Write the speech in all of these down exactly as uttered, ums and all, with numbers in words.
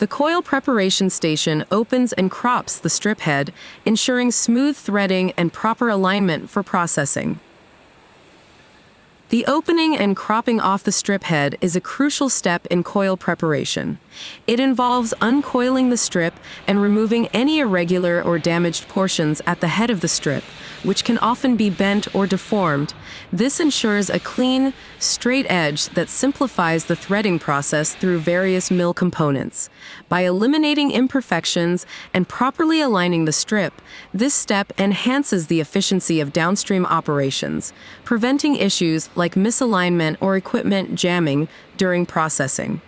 The coil preparation station opens and crops the strip head, ensuring smooth threading and proper alignment for processing. The opening and cropping off the strip head is a crucial step in coil preparation. It involves uncoiling the strip and removing any irregular or damaged portions at the head of the strip, which can often be bent or deformed. This ensures a clean, straight edge that simplifies the threading process through various mill components. By eliminating imperfections and properly aligning the strip, this step enhances the efficiency of downstream operations, preventing issues like misalignment or equipment jamming during processing.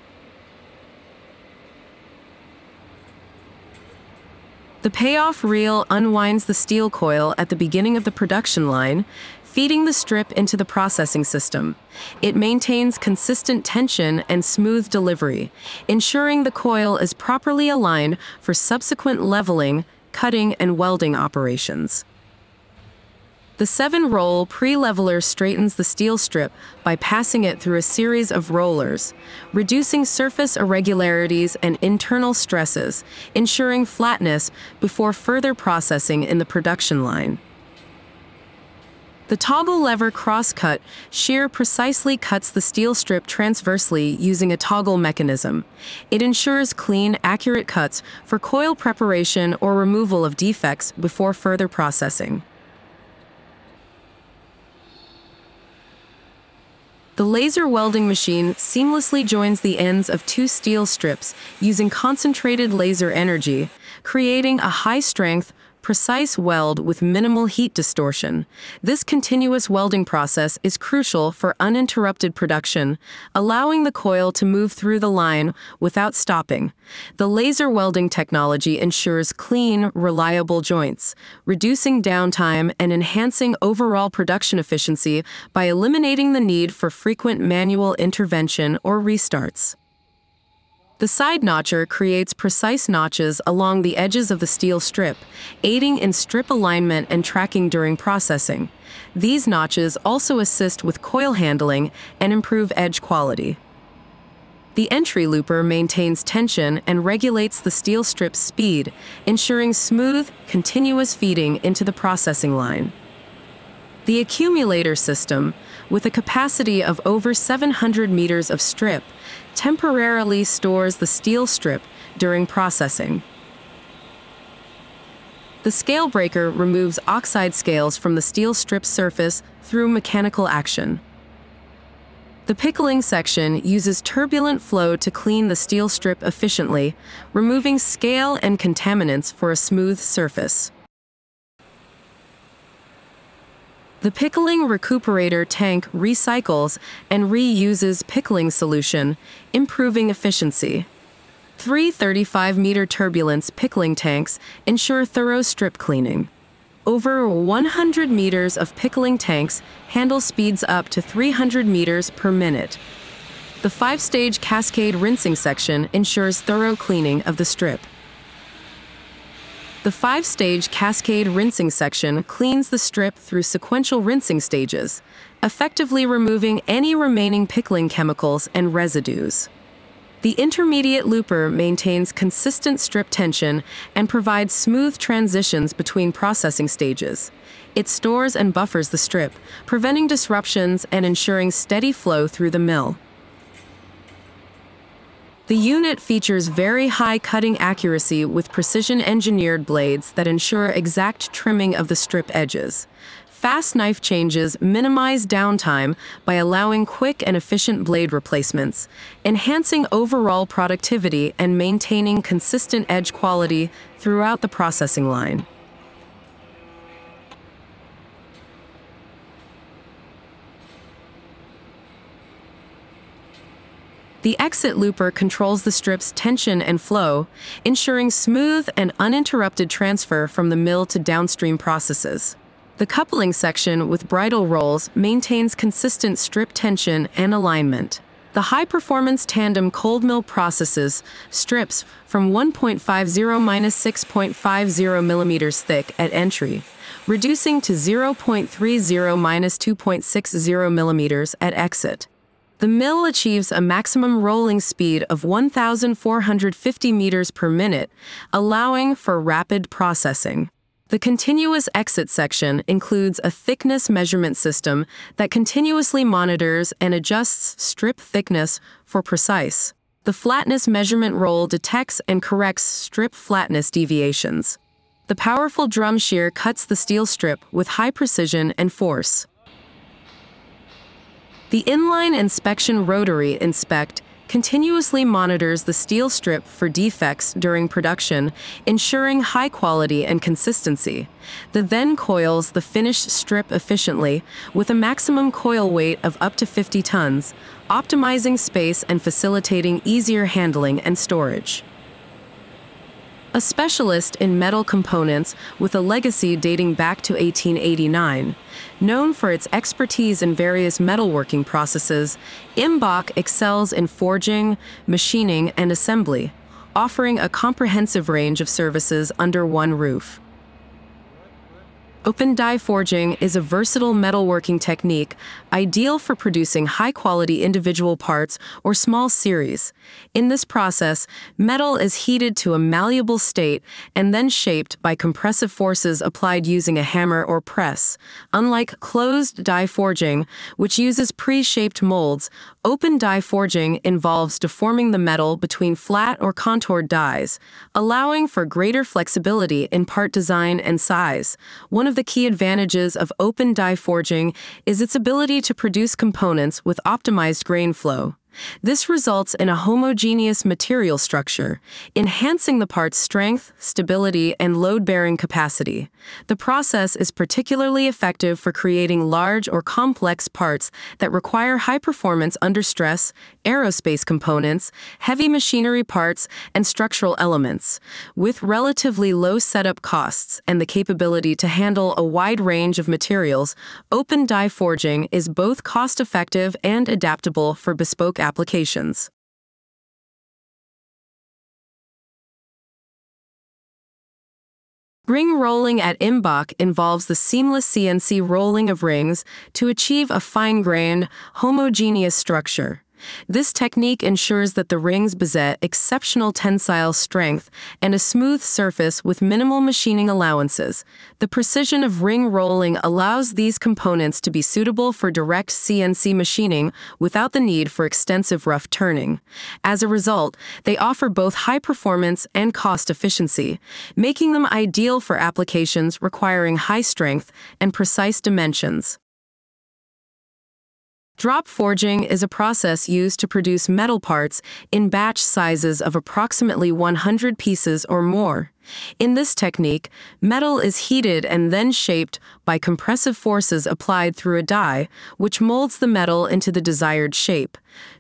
The payoff reel unwinds the steel coil at the beginning of the production line, feeding the strip into the processing system. It maintains consistent tension and smooth delivery, ensuring the coil is properly aligned for subsequent leveling, cutting, and welding operations. The seven-roll pre-leveler straightens the steel strip by passing it through a series of rollers, reducing surface irregularities and internal stresses, ensuring flatness before further processing in the production line. The toggle lever crosscut shear precisely cuts the steel strip transversely using a toggle mechanism. It ensures clean, accurate cuts for coil preparation or removal of defects before further processing. The laser welding machine seamlessly joins the ends of two steel strips using concentrated laser energy, creating a high-strength, precise weld with minimal heat distortion. This continuous welding process is crucial for uninterrupted production, allowing the coil to move through the line without stopping. The laser welding technology ensures clean, reliable joints, reducing downtime and enhancing overall production efficiency by eliminating the need for frequent manual intervention or restarts. The side notcher creates precise notches along the edges of the steel strip, aiding in strip alignment and tracking during processing. These notches also assist with coil handling and improve edge quality. The entry looper maintains tension and regulates the steel strip's speed, ensuring smooth, continuous feeding into the processing line. The accumulator system, with a capacity of over seven hundred meters of strip, temporarily stores the steel strip during processing. The scale breaker removes oxide scales from the steel strip surface through mechanical action. The pickling section uses turbulent flow to clean the steel strip efficiently, removing scale and contaminants for a smooth surface. The pickling recuperator tank recycles and reuses pickling solution, improving efficiency. Three thirty-five meter turbulence pickling tanks ensure thorough strip cleaning. Over one hundred meters of pickling tanks handle speeds up to three hundred meters per minute. The five-stage cascade rinsing section ensures thorough cleaning of the strip. The five-stage cascade rinsing section cleans the strip through sequential rinsing stages, effectively removing any remaining pickling chemicals and residues. The intermediate looper maintains consistent strip tension and provides smooth transitions between processing stages. It stores and buffers the strip, preventing disruptions and ensuring steady flow through the mill. The unit features very high cutting accuracy with precision-engineered blades that ensure exact trimming of the strip edges. Fast knife changes minimize downtime by allowing quick and efficient blade replacements, enhancing overall productivity and maintaining consistent edge quality throughout the processing line. The exit looper controls the strip's tension and flow, ensuring smooth and uninterrupted transfer from the mill to downstream processes. The coupling section with bridle rolls maintains consistent strip tension and alignment. The high-performance tandem cold mill processes strips from one point five zero to six point five zero millimeters thick at entry, reducing to zero point three zero to two point six zero millimeters at exit. The mill achieves a maximum rolling speed of one thousand four hundred fifty meters per minute, allowing for rapid processing. The continuous exit section includes a thickness measurement system that continuously monitors and adjusts strip thickness for precise. The flatness measurement roll detects and corrects strip flatness deviations. The powerful drum shear cuts the steel strip with high precision and force. The inline inspection rotary inspect continuously monitors the steel strip for defects during production, ensuring high quality and consistency. The then coils the finished strip efficiently with a maximum coil weight of up to fifty tons, optimizing space and facilitating easier handling and storage. A specialist in metal components with a legacy dating back to eighteen eighty-nine, known for its expertise in various metalworking processes, Imbach excels in forging, machining, and assembly, offering a comprehensive range of services under one roof. Open-die forging is a versatile metalworking technique ideal for producing high-quality individual parts or small series. In this process, metal is heated to a malleable state and then shaped by compressive forces applied using a hammer or press. Unlike closed-die forging, which uses pre-shaped molds, open-die forging involves deforming the metal between flat or contoured dies, allowing for greater flexibility in part design and size. One of One of the key advantages of open-die forging is its ability to produce components with optimized grain flow. This results in a homogeneous material structure, enhancing the part's strength, stability, and load-bearing capacity. The process is particularly effective for creating large or complex parts that require high performance under stress, aerospace components, heavy machinery parts, and structural elements, with relatively low setup costs and the capability to handle a wide range of materials. Open-die forging is both cost-effective and adaptable for bespoke applications. Ring rolling at Imbach involves the seamless C N C rolling of rings to achieve a fine-grained, homogeneous structure. This technique ensures that the rings possess exceptional tensile strength and a smooth surface with minimal machining allowances. The precision of ring rolling allows these components to be suitable for direct C N C machining without the need for extensive rough turning. As a result, they offer both high performance and cost efficiency, making them ideal for applications requiring high strength and precise dimensions. Drop forging is a process used to produce metal parts in batch sizes of approximately one hundred pieces or more. In this technique, metal is heated and then shaped by compressive forces applied through a die, which molds the metal into the desired shape.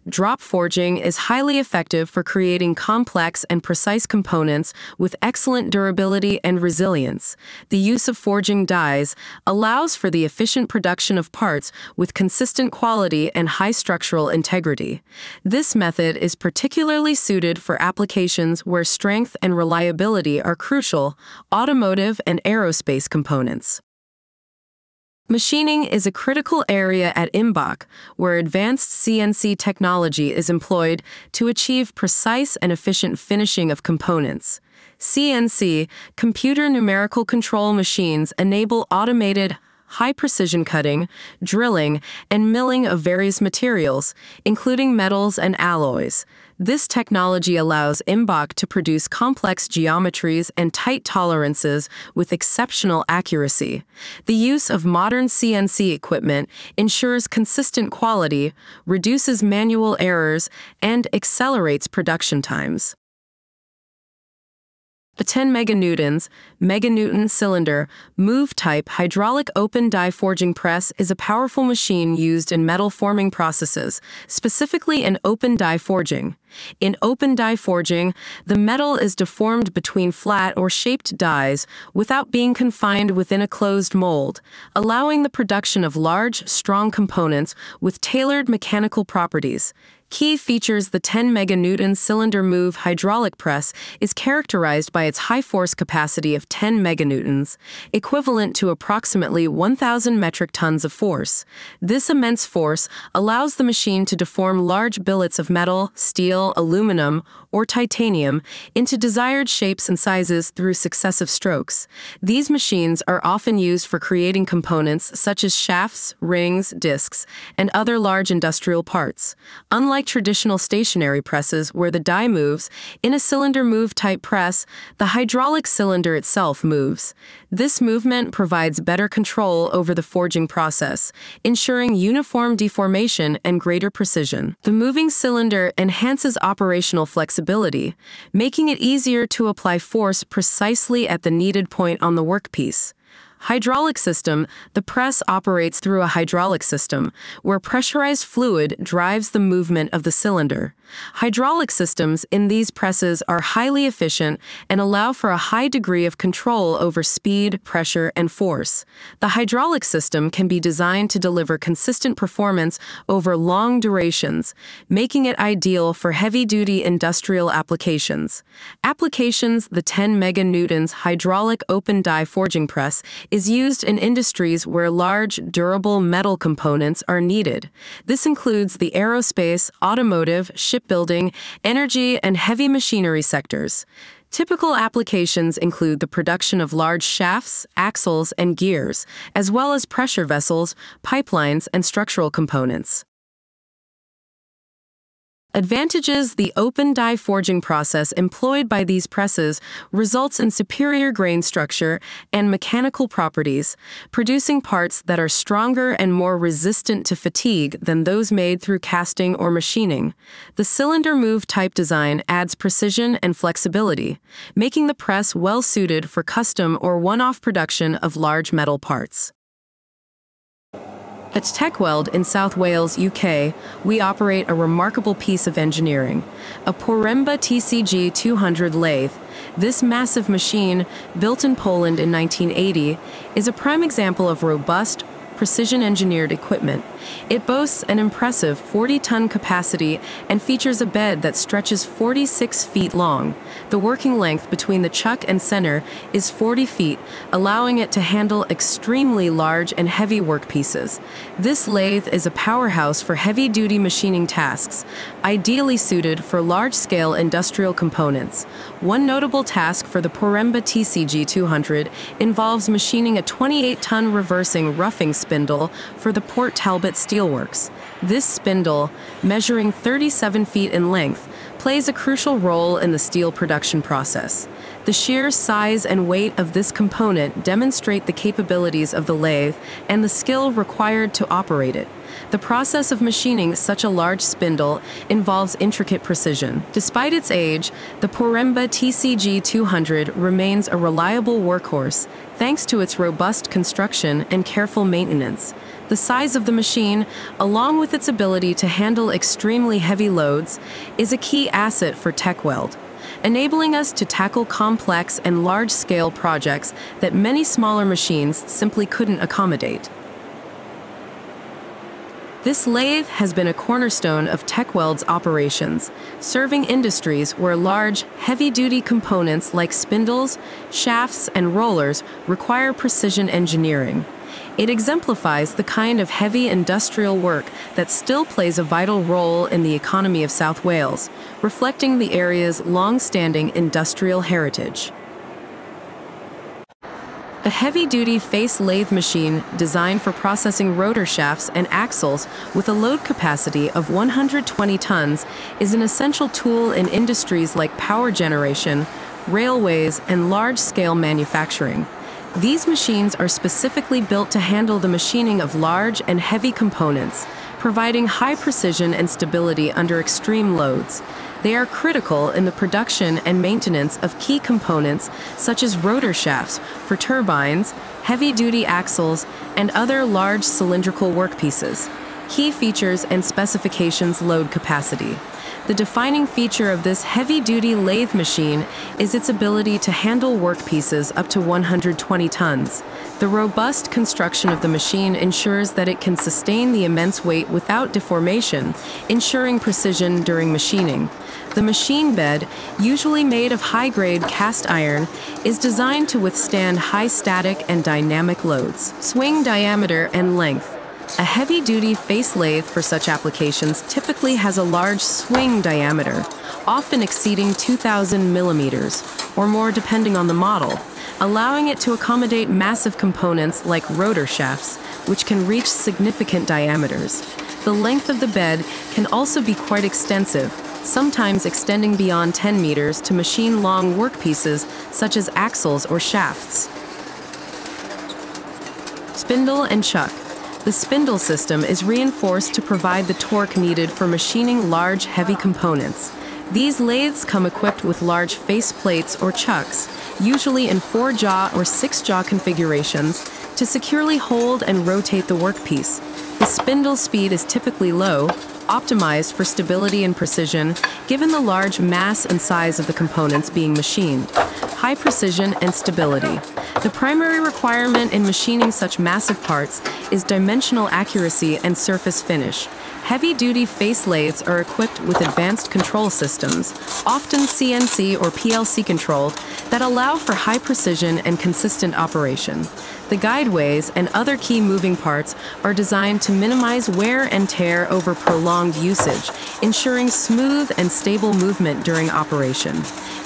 Drop forging is highly effective for creating complex and precise components with excellent durability and resilience. The use of forging dies allows for the efficient production of parts with consistent quality and high structural integrity. This method is particularly suited for applications where strength and reliability are crucial, automotive and aerospace components. Machining is a critical area at Imbach, where advanced C N C technology is employed to achieve precise and efficient finishing of components. C N C, computer numerical control machines, enable automated, high-precision cutting, drilling, and milling of various materials, including metals and alloys. This technology allows Imbach to produce complex geometries and tight tolerances with exceptional accuracy. The use of modern C N C equipment ensures consistent quality, reduces manual errors, and accelerates production times. A ten meganewtons, meganewton cylinder, move-type hydraulic open-die forging press is a powerful machine used in metal forming processes, specifically in open-die forging. In open-die forging, the metal is deformed between flat or shaped dies without being confined within a closed mold, allowing the production of large, strong components with tailored mechanical properties. Key features: the ten meganewton cylinder move hydraulic press is characterized by its high force capacity of ten meganewtons, equivalent to approximately one thousand metric tons of force. This immense force allows the machine to deform large billets of metal, steel, aluminum, or titanium into desired shapes and sizes through successive strokes. These machines are often used for creating components such as shafts, rings, discs, and other large industrial parts. Unlike traditional stationary presses where the die moves, in a cylinder move type press, the hydraulic cylinder itself moves. This movement provides better control over the forging process, ensuring uniform deformation and greater precision. The moving cylinder enhances operational flexibility, making it easier to apply force precisely at the needed point on the workpiece. Hydraulic system: the press operates through a hydraulic system, where pressurized fluid drives the movement of the cylinder. Hydraulic systems in these presses are highly efficient and allow for a high degree of control over speed, pressure, and force. The hydraulic system can be designed to deliver consistent performance over long durations, making it ideal for heavy-duty industrial applications. Applications: the ten meganewtons hydraulic open-die forging press is used in industries where large, durable metal components are needed. This includes the aerospace, automotive, shipbuilding, energy, and heavy machinery sectors. Typical applications include the production of large shafts, axles, and gears, as well as pressure vessels, pipelines, and structural components. Advantages: the open-die forging process employed by these presses results in superior grain structure and mechanical properties, producing parts that are stronger and more resistant to fatigue than those made through casting or machining. The cylinder move type design adds precision and flexibility, making the press well-suited for custom or one-off production of large metal parts. At TechWeld in South Wales, U K, we operate a remarkable piece of engineering, a Poremba T C G two hundred lathe. This massive machine, built in Poland in nineteen eighty, is a prime example of robust, precision-engineered equipment. It boasts an impressive forty-ton capacity and features a bed that stretches forty-six feet long. The working length between the chuck and center is forty feet, allowing it to handle extremely large and heavy workpieces. This lathe is a powerhouse for heavy-duty machining tasks, ideally suited for large-scale industrial components. One notable task for the Poremba T C G two hundred involves machining a twenty-eight-ton reversing roughing spindle for the Port Talbot Steelworks. This spindle, measuring thirty-seven feet in length, plays a crucial role in the steel production process. The sheer size and weight of this component demonstrate the capabilities of the lathe and the skill required to operate it. The process of machining such a large spindle involves intricate precision. Despite its age, the Poremba T C G two hundred remains a reliable workhorse thanks to its robust construction and careful maintenance. The size of the machine, along with its ability to handle extremely heavy loads, is a key asset for TechWeld, enabling us to tackle complex and large-scale projects that many smaller machines simply couldn't accommodate. This lathe has been a cornerstone of TechWeld's operations, serving industries where large, heavy-duty components like spindles, shafts, and rollers require precision engineering. It exemplifies the kind of heavy industrial work that still plays a vital role in the economy of South Wales, reflecting the area's long-standing industrial heritage. A heavy-duty face lathe machine designed for processing rotor shafts and axles with a load capacity of one hundred twenty tons is an essential tool in industries like power generation, railways, and large-scale manufacturing. These machines are specifically built to handle the machining of large and heavy components, providing high precision and stability under extreme loads. They are critical in the production and maintenance of key components such as rotor shafts for turbines, heavy-duty axles, and other large cylindrical workpieces. Key features and specifications: load capacity. The defining feature of this heavy-duty lathe machine is its ability to handle workpieces up to one hundred twenty tons. The robust construction of the machine ensures that it can sustain the immense weight without deformation, ensuring precision during machining. The machine bed, usually made of high-grade cast iron, is designed to withstand high static and dynamic loads. Swing diameter and length. A heavy-duty face lathe for such applications typically has a large swing diameter, often exceeding two thousand millimeters or more depending on the model, allowing it to accommodate massive components like rotor shafts, which can reach significant diameters. The length of the bed can also be quite extensive, sometimes extending beyond ten meters to machine long workpieces such as axles or shafts. Spindle and chuck. The spindle system is reinforced to provide the torque needed for machining large, heavy components. These lathes come equipped with large face plates or chucks, usually in four-jaw or six-jaw configurations, to securely hold and rotate the workpiece. The spindle speed is typically low, optimized for stability and precision, given the large mass and size of the components being machined. High precision and stability. The primary requirement in machining such massive parts is dimensional accuracy and surface finish. Heavy-duty face lathes are equipped with advanced control systems, often C N C or P L C controlled, that allow for high precision and consistent operation. The guideways and other key moving parts are designed to minimize wear and tear over prolonged usage, ensuring smooth and stable movement during operation.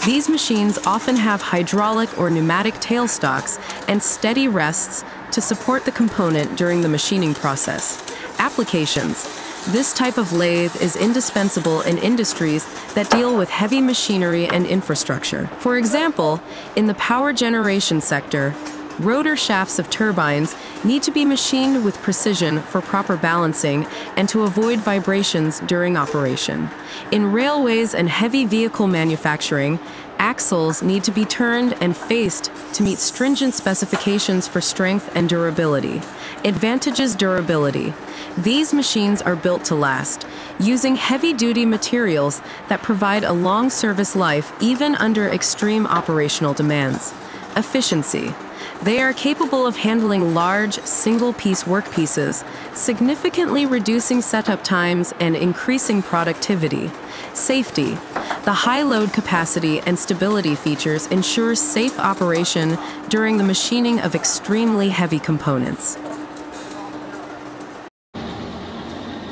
These machines often have hydraulic or pneumatic tailstocks and steady rests to support the component during the machining process. Applications. This type of lathe is indispensable in industries that deal with heavy machinery and infrastructure. For example, in the power generation sector, rotor shafts of turbines need to be machined with precision for proper balancing and to avoid vibrations during operation. In railways and heavy vehicle manufacturing, axles need to be turned and faced to meet stringent specifications for strength and durability. Advantages: durability. These machines are built to last, using heavy-duty materials that provide a long service life even under extreme operational demands. Efficiency. They are capable of handling large, single-piece workpieces, significantly reducing setup times and increasing productivity. Safety. The high load capacity and stability features ensure safe operation during the machining of extremely heavy components.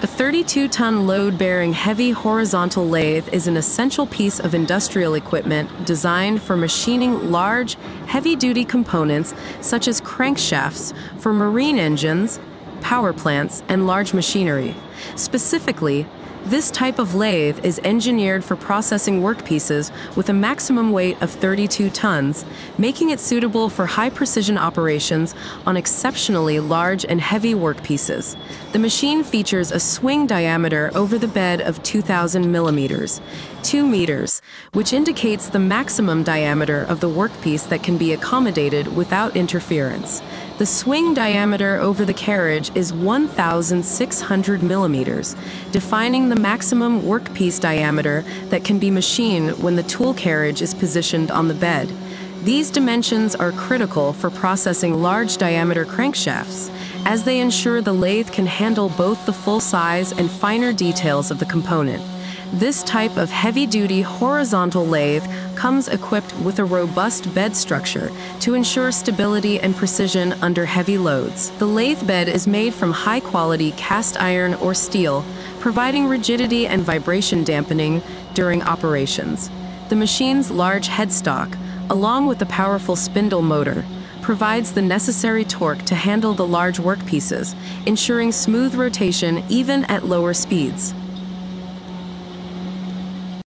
A thirty-two ton load-bearing heavy horizontal lathe is an essential piece of industrial equipment designed for machining large, heavy-duty components such as crankshafts for marine engines, power plants, and large machinery. Specifically, this type of lathe is engineered for processing workpieces with a maximum weight of thirty-two tons, making it suitable for high-precision operations on exceptionally large and heavy workpieces. The machine features a swing diameter over the bed of two thousand millimeters, two meters, which indicates the maximum diameter of the workpiece that can be accommodated without interference. The swing diameter over the carriage is one thousand six hundred millimeters, defining the maximum workpiece diameter that can be machined when the tool carriage is positioned on the bed. These dimensions are critical for processing large diameter crankshafts, as they ensure the lathe can handle both the full size and finer details of the component. This type of heavy-duty horizontal lathe comes equipped with a robust bed structure to ensure stability and precision under heavy loads. The lathe bed is made from high-quality cast iron or steel, providing rigidity and vibration dampening during operations. The machine's large headstock, along with the powerful spindle motor, provides the necessary torque to handle the large workpieces, ensuring smooth rotation even at lower speeds.